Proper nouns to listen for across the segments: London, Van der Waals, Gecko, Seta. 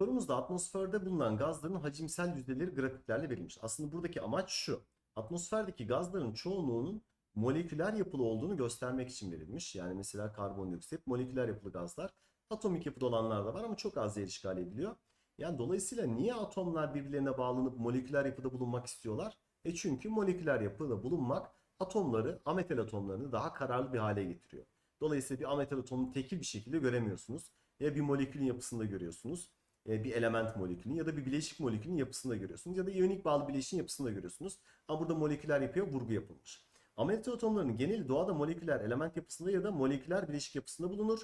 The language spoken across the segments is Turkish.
Sorumuzda atmosferde bulunan gazların hacimsel yüzdeleri grafiklerle verilmiş. Aslında buradaki amaç şu. Atmosferdeki gazların çoğunluğunun moleküler yapılı olduğunu göstermek için verilmiş. Yani mesela karbondioksit moleküler yapılı gazlar. Atomik yapıda olanlar da var ama çok az yer işgal ediliyor. Yani dolayısıyla niye atomlar birbirlerine bağlanıp moleküler yapıda bulunmak istiyorlar? Çünkü moleküler yapıda bulunmak atomları, ametal atomlarını daha kararlı bir hale getiriyor. Dolayısıyla bir ametal atomunu tekil bir şekilde göremiyorsunuz. Ya bir molekülün yapısında görüyorsunuz. Bir element molekülünün ya da bir bileşik molekülünün yapısında görüyorsunuz. Ya da iyonik bağlı bileşiğin yapısında görüyorsunuz. Ama burada moleküler yapıya vurgu yapılmış. Ametal atomlarının geneli doğada moleküler element yapısında ya da moleküler bileşik yapısında bulunur.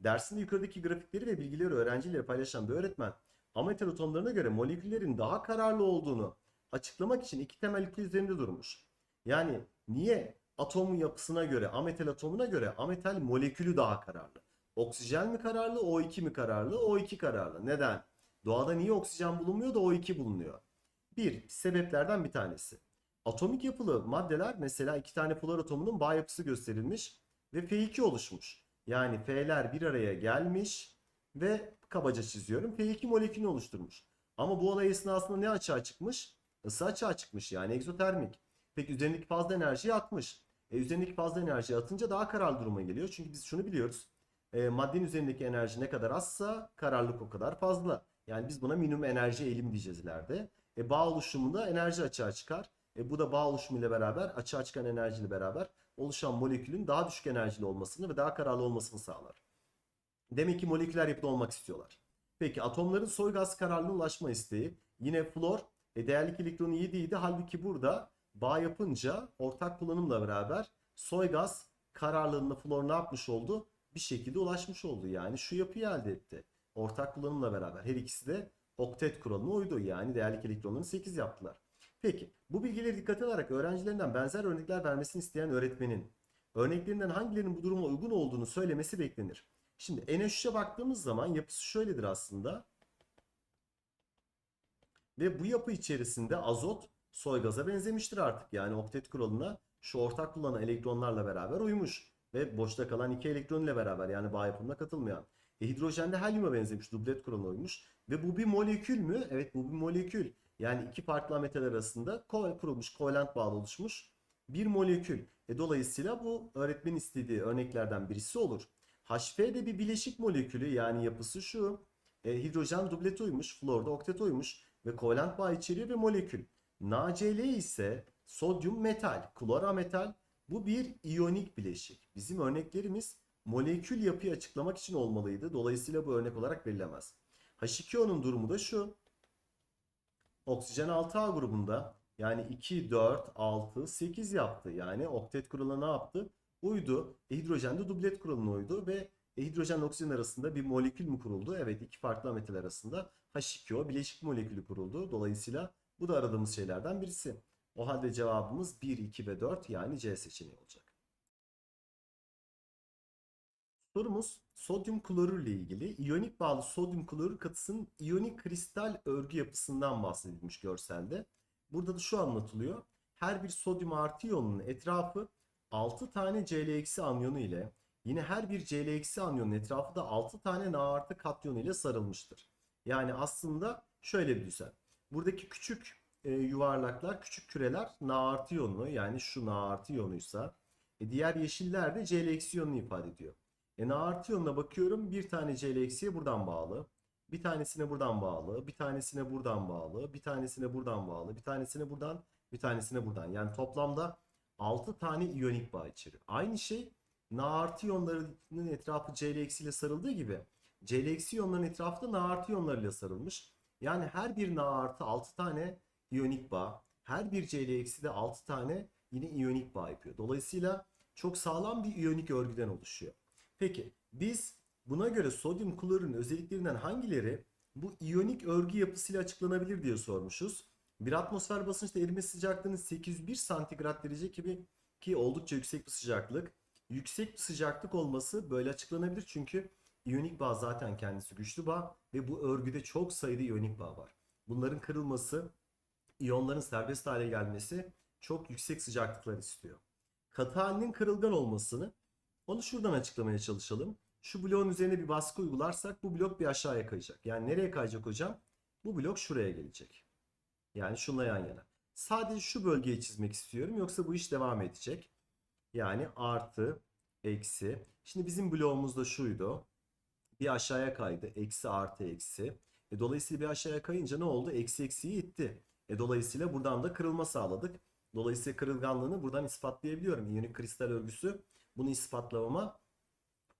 Dersinde yukarıdaki grafikleri ve bilgileri öğrenciyle paylaşan bir öğretmen, ametal atomlarına göre moleküllerin daha kararlı olduğunu açıklamak için iki temel ilke üzerinde durmuş. Yani niye atomun yapısına göre, ametal atomuna göre ametal molekülü daha kararlı? Oksijen mi kararlı, O2 mi kararlı? O2 kararlı. Neden? Doğada niye oksijen bulunmuyor da O2 bulunuyor? Bir, sebeplerden bir tanesi. Atomik yapılı maddeler, mesela iki tane polar atomunun bağ yapısı gösterilmiş ve F2 oluşmuş. Yani F'ler bir araya gelmiş ve kabaca çiziyorum. F2 molekülünü oluşturmuş. Ama bu olay esnasında ne açığa çıkmış? Isı açığa çıkmış, yani egzotermik. Peki üzerindeki fazla enerjiyi atmış. Üzerindeki fazla enerjiyi atınca daha kararlı duruma geliyor. Çünkü biz şunu biliyoruz. Maddenin üzerindeki enerji ne kadar azsa kararlılık o kadar fazla. Yani biz buna minimum enerji eğilim diyeceğiz ileride. Bağ oluşumunda enerji açığa çıkar. Bu da bağ oluşumuyla beraber, açığa çıkan enerjiyle beraber oluşan molekülün daha düşük enerjili olmasını ve daha kararlı olmasını sağlar. Demek ki moleküler yapıda olmak istiyorlar. Peki atomların soy gaz kararlılığına ulaşma isteği. Yine flor değerlik elektronu 7'ydi. Halbuki burada bağ yapınca ortak kullanımla beraber soy gaz kararlılığına flor ne yapmış oldu? Bir şekilde ulaşmış oldu. Yani şu yapıyı elde etti. Ortak kullanımla beraber her ikisi de oktet kuralına uydu. Yani değerlik elektronlarını 8 yaptılar. Peki bu bilgileri dikkate alarak öğrencilerinden benzer örnekler vermesini isteyen öğretmenin örneklerinden hangilerinin bu duruma uygun olduğunu söylemesi beklenir. Şimdi NH3'e baktığımız zaman yapısı şöyledir aslında. Ve bu yapı içerisinde azot soy gaza benzemiştir artık. Yani oktet kuralına şu ortak kullanan elektronlarla beraber uymuş. Ve boşta kalan iki elektron ile beraber, yani bağ yapımına katılmayan. Hidrojen de helyuma benzemiş, dublet kuralına uymuş. Ve bu bir molekül mü? Evet, bu bir molekül. Yani iki farklı ametal arasında kurulmuş, kovalent bağlı oluşmuş bir molekül. Dolayısıyla bu öğretmenin istediği örneklerden birisi olur. HF de bir bileşik molekülü, yani yapısı şu. Hidrojen dublete uymuş, flor da oktete uymuş ve kovalent bağ içeriyor ve molekül. NaCl ise sodyum metal, klor ametal. Bu bir iyonik bileşik. Bizim örneklerimiz molekül yapıyı açıklamak için olmalıydı. Dolayısıyla bu örnek olarak verilemez. H2O'nun durumu da şu. Oksijen 6A grubunda, yani 2, 4, 6, 8 yaptı. Yani oktet kuralına ne yaptı? Uydu. Hidrojen de dublet kuralına uydu ve hidrojenle oksijen arasında bir molekül mü kuruldu? Evet, iki farklı ametal arasında H2O bileşik molekülü kuruldu. Dolayısıyla bu da aradığımız şeylerden birisi. O halde cevabımız 1, 2 ve 4, yani C seçeneği olacak. Sorumuz sodyum klorür ile ilgili. İyonik bağlı sodyum klorür katısının iyonik kristal örgü yapısından bahsedilmiş görselde. Burada da şu anlatılıyor. Her bir sodyum artı iyonunun etrafı 6 tane Cl- anyonu ile, yine her bir Cl- anyonun etrafı da 6 tane Na artı katyonu ile sarılmıştır. Yani aslında şöyle bir düzen. Buradaki küçük yuvarlaklar, küçük küreler Na artı iyonunu, yani şu Na artı iyonuysa, diğer yeşiller de Cl- iyonunu ifade ediyor. Na artı iyonuna bakıyorum, bir tane Cl-ye buradan bağlı, bir tanesine buradan bağlı, bir tanesine buradan bağlı, bir tanesine buradan bağlı, bir tanesine buradan, bir tanesine buradan. Yani toplamda 6 tane iyonik bağ içeriyor. Aynı şey Na artı iyonlarının etrafı Cl- ile sarıldığı gibi Cl- iyonların etrafı da Na artı iyonlarıyla sarılmış. Yani her bir Na artı 6 tane iyonik bağ, her bir Cl- de 6 tane yine iyonik bağ yapıyor. Dolayısıyla çok sağlam bir iyonik örgüden oluşuyor. Peki biz buna göre sodyum klorürün özelliklerinden hangileri bu iyonik örgü yapısıyla açıklanabilir diye sormuşuz. Bir atmosfer basınçta erime sıcaklığının 801 santigrat derece gibi, ki oldukça yüksek bir sıcaklık. Yüksek bir sıcaklık olması böyle açıklanabilir çünkü iyonik bağ zaten kendisi güçlü bağ ve bu örgüde çok sayıda iyonik bağ var. Bunların kırılması, iyonların serbest hale gelmesi çok yüksek sıcaklıklar istiyor. Katı halinin kırılgan olmasını, onu şuradan açıklamaya çalışalım. şu bloğun üzerine bir baskı uygularsak bu blok bir aşağıya kayacak. Yani nereye kayacak hocam? Bu blok şuraya gelecek. Yani şunla yan yana. Sadece şu bölgeyi çizmek istiyorum. Yoksa bu iş devam edecek. Yani artı, eksi. Şimdi bizim bloğumuz da şuydu. Bir aşağıya kaydı. Eksi, artı, eksi. Dolayısıyla bir aşağıya kayınca ne oldu? Eksi eksiyi itti. Dolayısıyla buradan da kırılma sağladık. Dolayısıyla kırılganlığını buradan ispatlayabiliyorum. İyonik kristal örgüsü bunu ispatlamama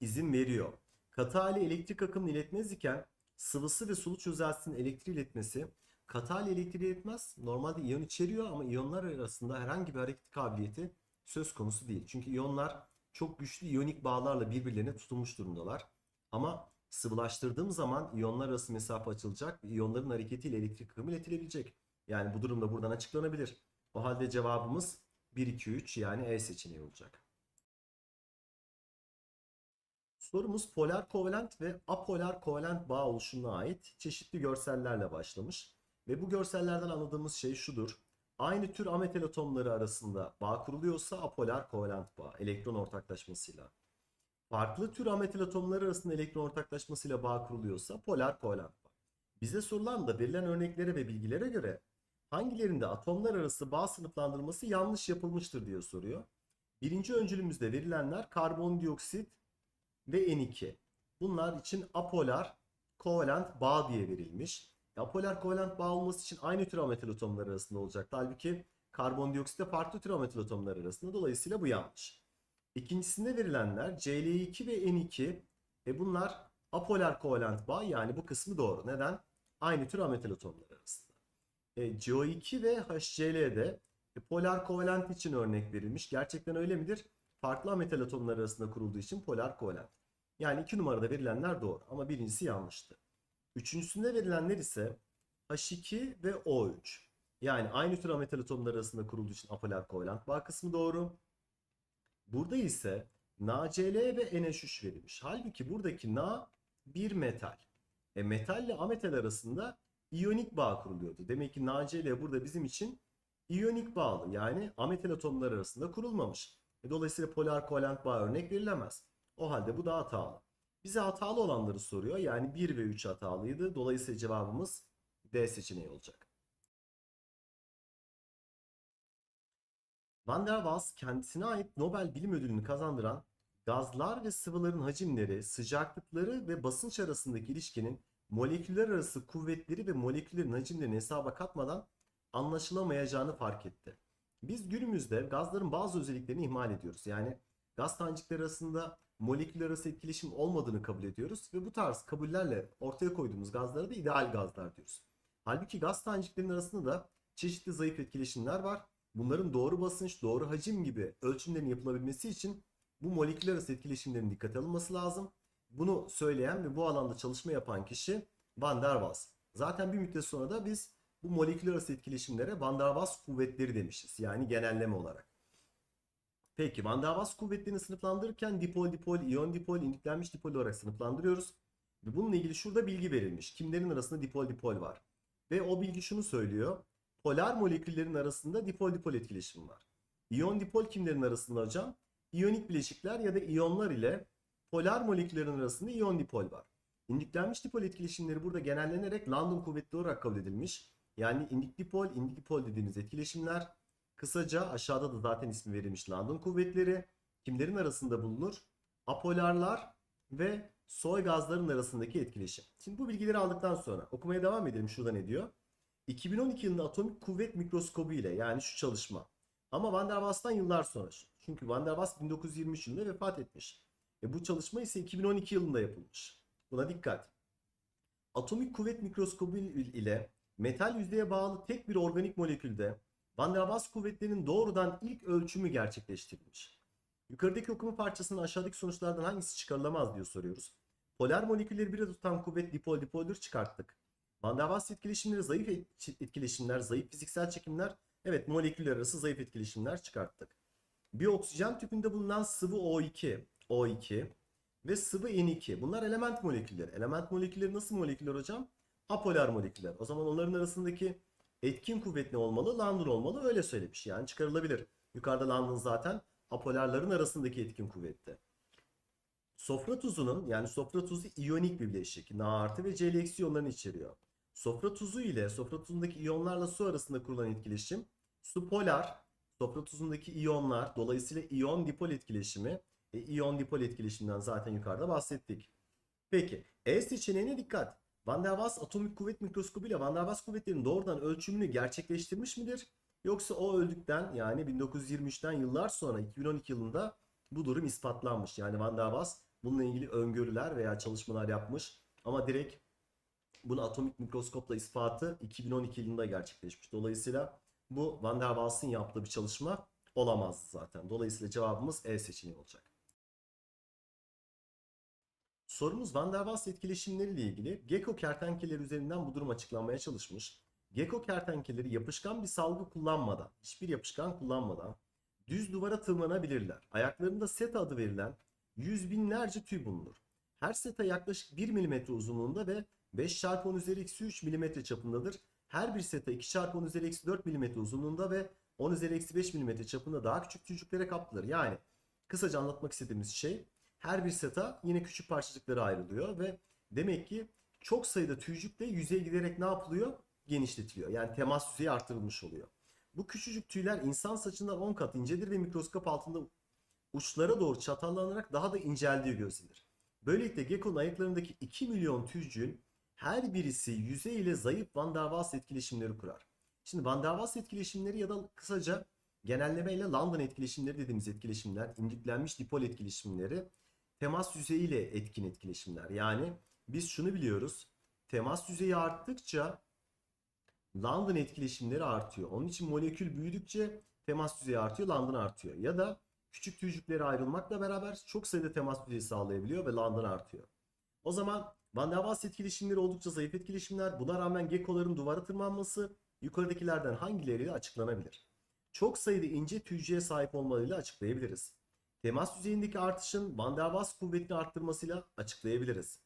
izin veriyor. Katı hali elektrik akımını iletmez iken sıvısı ve sulu çözelsinin elektriği iletmesi, katı hali elektriği iletmez. Normalde iyon içeriyor ama iyonlar arasında herhangi bir hareket kabiliyeti söz konusu değil. Çünkü iyonlar çok güçlü iyonik bağlarla birbirlerine tutulmuş durumdalar. Ama sıvılaştırdığım zaman iyonlar arası mesafe açılacak ve iyonların hareketiyle elektrik akımı iletilebilecek. Yani bu durumda buradan açıklanabilir. O halde cevabımız 1, 2, 3 yani E seçeneği olacak. Sorumuz polar kovalent ve apolar kovalent bağ oluşumuna ait çeşitli görsellerle başlamış. Ve bu görsellerden anladığımız şey şudur. Aynı tür ametal atomları arasında bağ kuruluyorsa apolar kovalent bağ elektron ortaklaşmasıyla. Farklı tür ametal atomları arasında elektron ortaklaşmasıyla bağ kuruluyorsa polar kovalent bağ. Bize sorulan da verilen örneklere ve bilgilere göre hangilerinde atomlar arası bağ sınıflandırması yanlış yapılmıştır diye soruyor. Birinci öncülümüzde verilenler karbondioksit ve N2. Bunlar için apolar kovalent bağ diye verilmiş. Apolar kovalent bağ olması için aynı tür ametal atomları arasında olacaktı. Halbuki karbondioksitte farklı tür ametal atomları arasında. Dolayısıyla bu yanlış. İkincisinde verilenler Cl2 ve N2. Bunlar apolar kovalent bağ, yani bu kısmı doğru. Neden? Aynı tür ametal atomları arasında. CO2 ve HCl'de polar kovalent için örnek verilmiş. Gerçekten öyle midir? Farklı ametal atomları arasında kurulduğu için polar kovalent. Yani 2 numarada verilenler doğru ama birincisi yanlıştı. Üçüncüsünde verilenler ise H2 ve O3. Yani aynı tür ametal atomları arasında kurulduğu için apolar kovalent bağ kısmı doğru. Burada ise NaCl ve NH3 verilmiş. Halbuki buradaki Na bir metal. Metalle ametal arasında iyonik bağ kuruluyordu. Demek ki NaCl burada bizim için iyonik bağlı. Yani ametal atomları arasında kurulmamış. Dolayısıyla polar kovalent bağ örnek verilemez. O halde bu da hatalı. Bize hatalı olanları soruyor. Yani 1 ve 3 hatalıydı. Dolayısıyla cevabımız D seçeneği olacak. Van der Waals kendisine ait Nobel Bilim Ödülünü kazandıran gazlar ve sıvıların hacimleri, sıcaklıkları ve basınç arasındaki ilişkinin moleküller arası kuvvetleri ve moleküllerin hacimlerini hesaba katmadan anlaşılamayacağını fark etti. Biz günümüzde gazların bazı özelliklerini ihmal ediyoruz. Yani gaz tanecikleri arasında moleküller arası etkileşim olmadığını kabul ediyoruz ve bu tarz kabullerle ortaya koyduğumuz gazlara da ideal gazlar diyoruz. Halbuki gaz taneciklerinin arasında da çeşitli zayıf etkileşimler var. Bunların doğru basınç, doğru hacim gibi ölçümlerin yapılabilmesi için bu moleküller arası etkileşimlerin dikkate alınması lazım. Bunu söyleyen ve bu alanda çalışma yapan kişi Van der Waals. Zaten bir müddet sonra da biz bu moleküller arası etkileşimlere Van der Waals kuvvetleri demişiz. Yani genelleme olarak. Peki Van der Waals kuvvetlerini sınıflandırırken dipol, iyon dipol, indüklenmiş dipol olarak sınıflandırıyoruz. Ve bununla ilgili şurada bilgi verilmiş. Kimlerin arasında dipol var. Ve o bilgi şunu söylüyor. Polar moleküllerin arasında dipol etkileşimi var. İyon dipol kimlerin arasında hocam? İyonik bileşikler ya da iyonlar ile polar moleküllerin arasında iyon dipol var. İndüklenmiş dipol etkileşimleri burada genellenerek London kuvvetleri olarak kabul edilmiş. Yani indik dipol dediğimiz etkileşimler, kısaca aşağıda da zaten ismi verilmiş London kuvvetleri kimlerin arasında bulunur? Apolarlar ve soy gazların arasındaki etkileşim. Şimdi bu bilgileri aldıktan sonra okumaya devam edelim. Şurada ne diyor? 2012 yılında atomik kuvvet mikroskobu ile, yani şu çalışma. Ama Van der Waals'tan yıllar sonra. Çünkü Van der Waals 1923 yılında vefat etmiş. Bu çalışma ise 2012 yılında yapılmış. Buna dikkat. Atomik kuvvet mikroskobu ile metal yüzdeye bağlı tek bir organik molekülde Van der Waals kuvvetlerinin doğrudan ilk ölçümü gerçekleştirilmiş. Yukarıdaki okuma parçasının aşağıdaki sonuçlardan hangisi çıkarılamaz diye soruyoruz. Polar molekülleri bire tutan kuvvet dipol çıkarttık. Van der Waals etkileşimleri zayıf etkileşimler, zayıf fiziksel çekimler. Evet, moleküller arası zayıf etkileşimler çıkarttık. Bir oksijen tüpünde bulunan sıvı O2 ve sıvı N2. Bunlar element molekülleri. Element molekülleri nasıl moleküller hocam? Apolar moleküller. O zaman onların arasındaki etkin kuvvet ne olmalı? Landon olmalı. Öyle söylemiş. Yani çıkarılabilir. Yukarıda Landon zaten apolarların arasındaki etkin kuvvette. Sofra tuzunun, yani sofra tuzu iyonik bir bileşik. Na artı ve Cl iyonlarını içeriyor. Sofra tuzu ile sofra tuzundaki iyonlarla su arasında kurulan etkileşim su polar. Sofra tuzundaki iyonlar dolayısıyla iyon dipol etkileşimi. İyon dipol etkileşiminden zaten yukarıda bahsettik. Peki E seçeneğine dikkat. Van der Waals atomik kuvvet mikroskobuyla Van der Waals kuvvetlerinin doğrudan ölçümünü gerçekleştirmiş midir? Yoksa o öldükten, yani 1923'ten yıllar sonra 2012 yılında bu durum ispatlanmış. Yani Van der Waals bununla ilgili öngörüler veya çalışmalar yapmış ama direkt bunu atomik mikroskopla ispatı 2012 yılında gerçekleşmiş. Dolayısıyla bu Van der Waals'ın yaptığı bir çalışma olamaz zaten. Dolayısıyla cevabımız E seçeneği olacak. Sorumuz Van der Waals etkileşimleriyle ilgili. Gecko kertenkeleri üzerinden bu durum açıklanmaya çalışmış. Gecko kertenkeleri yapışkan bir salgı kullanmadan, hiçbir yapışkan kullanmadan düz duvara tırmanabilirler. Ayaklarında seta adı verilen yüz binlerce tüy bulunur. Her seta yaklaşık 1 mm uzunluğunda ve 5 × 10⁻³ mm çapındadır. Her bir seta 2 × 10⁻4 mm uzunluğunda ve 10⁻5 mm çapında daha küçük tüycüklere kaptırılır. Yani kısaca anlatmak istediğimiz şey, her bir seta yine küçük parçacıklara ayrılıyor ve demek ki çok sayıda tüycükle yüzeye giderek ne yapılıyor? Genişletiliyor. Yani temas yüzeyi artırılmış oluyor. Bu küçücük tüyler insan saçından 10 kat incedir ve mikroskop altında uçlara doğru çatallanarak daha da inceldiği gözlenir. Böylelikle Gecko'nun ayaklarındaki 2 milyon tüycüğün her birisi yüzey ile zayıf Van der Waals etkileşimleri kurar. Şimdi Van der Waals etkileşimleri ya da kısaca genellemeyle London etkileşimleri dediğimiz etkileşimler, indüklenmiş dipol etkileşimleri, temas yüzeyiyle etkin etkileşimler. Yani biz şunu biliyoruz. Temas yüzeyi arttıkça London etkileşimleri artıyor. Onun için molekül büyüdükçe temas yüzeyi artıyor, London artıyor. Ya da küçük tüycüklere ayrılmakla beraber çok sayıda temas yüzeyi sağlayabiliyor ve London artıyor. O zaman Van der Waals etkileşimleri oldukça zayıf etkileşimler. Buna rağmen geckoların duvara tırmanması yukarıdakilerden hangileriyle açıklanabilir? Çok sayıda ince tüycüğe sahip olmalarıyla açıklayabiliriz. Temas yüzeyindeki artışın Van der Waals kuvvetini arttırmasıyla açıklayabiliriz.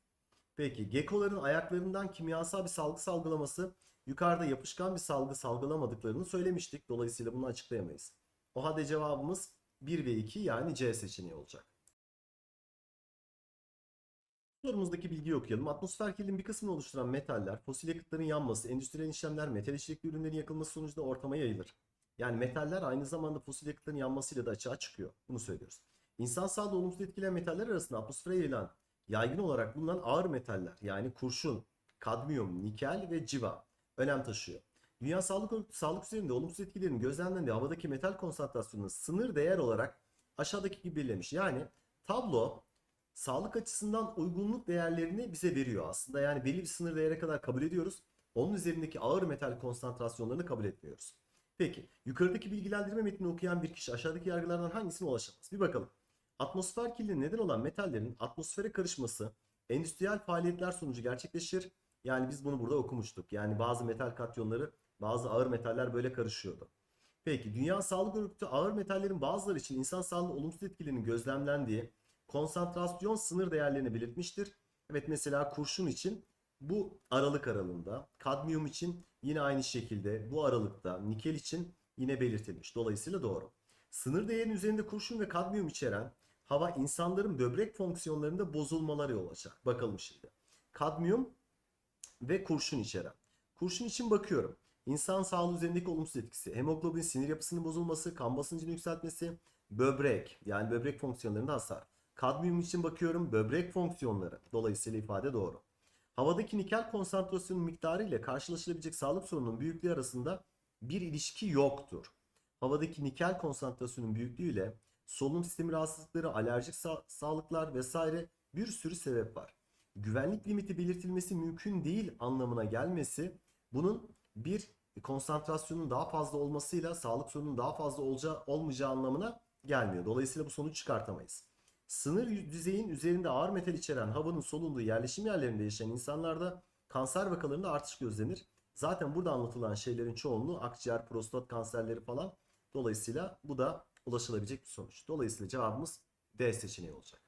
Peki geckoların ayaklarından kimyasal bir salgı salgılaması, yukarıda yapışkan bir salgı salgılamadıklarını söylemiştik. Dolayısıyla bunu açıklayamayız. O halde cevabımız 1 ve 2, yani C seçeneği olacak. Sorumuzdaki bilgiyi okuyalım. Atmosfer kirliliğinin bir kısmını oluşturan metaller, fosil yakıtların yanması, endüstriyel işlemler, metal içerikli ürünlerin yakılması sonucunda ortama yayılır. Yani metaller aynı zamanda fosil yakıtların yanmasıyla da açığa çıkıyor. Bunu söylüyoruz. İnsan sağlığı olumsuz etkilen metaller arasında atmosfere yayılan, yaygın olarak bulunan ağır metaller, yani kurşun, kadmiyum, nikel ve civa önem taşıyor. Dünya Sağlık Örgütü sağlık üzerinde olumsuz etkilerin gözlemlendiği havadaki metal konsantrasyonunu sınır değer olarak aşağıdaki gibi belirlemiş. Yani tablo sağlık açısından uygunluk değerlerini bize veriyor aslında. Yani belli bir sınır değere kadar kabul ediyoruz. Onun üzerindeki ağır metal konsantrasyonlarını kabul etmiyoruz. Peki yukarıdaki bilgilendirme metnini okuyan bir kişi aşağıdaki yargılardan hangisine ulaşamaz? Bir bakalım. Atmosfer kirliliğine neden olan metallerin atmosfere karışması endüstriyel faaliyetler sonucu gerçekleşir. Yani biz bunu burada okumuştuk. Yani bazı metal katyonları, bazı ağır metaller böyle karışıyordu. Peki Dünya Sağlık Örgütü ağır metallerin bazıları için insan sağlığı olumsuz etkilerinin gözlemlendiği konsantrasyon sınır değerlerini belirtmiştir. Evet, mesela kurşun için bu aralık aralığında, kadmiyum için yine aynı şekilde bu aralıkta, nikel için yine belirtilmiş. Dolayısıyla doğru. Sınır değerinin üzerinde kurşun ve kadmiyum içeren hava insanların böbrek fonksiyonlarında bozulmalara yol açar. Bakalım şimdi. Kadmiyum ve kurşun içeren. Kurşun için bakıyorum. İnsan sağlığı üzerindeki olumsuz etkisi, hemoglobin, sinir yapısının bozulması, kan basıncının yükseltmesi, böbrek, yani böbrek fonksiyonlarında hasar. Kadmiyum için bakıyorum, böbrek fonksiyonları. Dolayısıyla ifade doğru. Havadaki nikel konsantrasyonu miktarı ile karşılaşılabilecek sağlık sorununun büyüklüğü arasında bir ilişki yoktur. Havadaki nikel konsantrasyonunun büyüklüğü ile solunum sistemi rahatsızlıkları, alerjik sağlıklar vesaire bir sürü sebep var. Güvenlik limiti belirtilmesi mümkün değil anlamına gelmesi, bunun bir konsantrasyonun daha fazla olmasıyla sağlık sorununun daha fazla olmayacağı anlamına gelmiyor. Dolayısıyla bu sonucu çıkartamayız. Sınır düzeyin üzerinde ağır metal içeren havanın solunduğu yerleşim yerlerinde yaşayan insanlarda kanser vakalarında artış gözlenir. Zaten burada anlatılan şeylerin çoğunluğu akciğer, prostat kanserleri falan. Dolayısıyla bu da ulaşılabilecek bir sonuç. Dolayısıyla cevabımız D seçeneği olacak.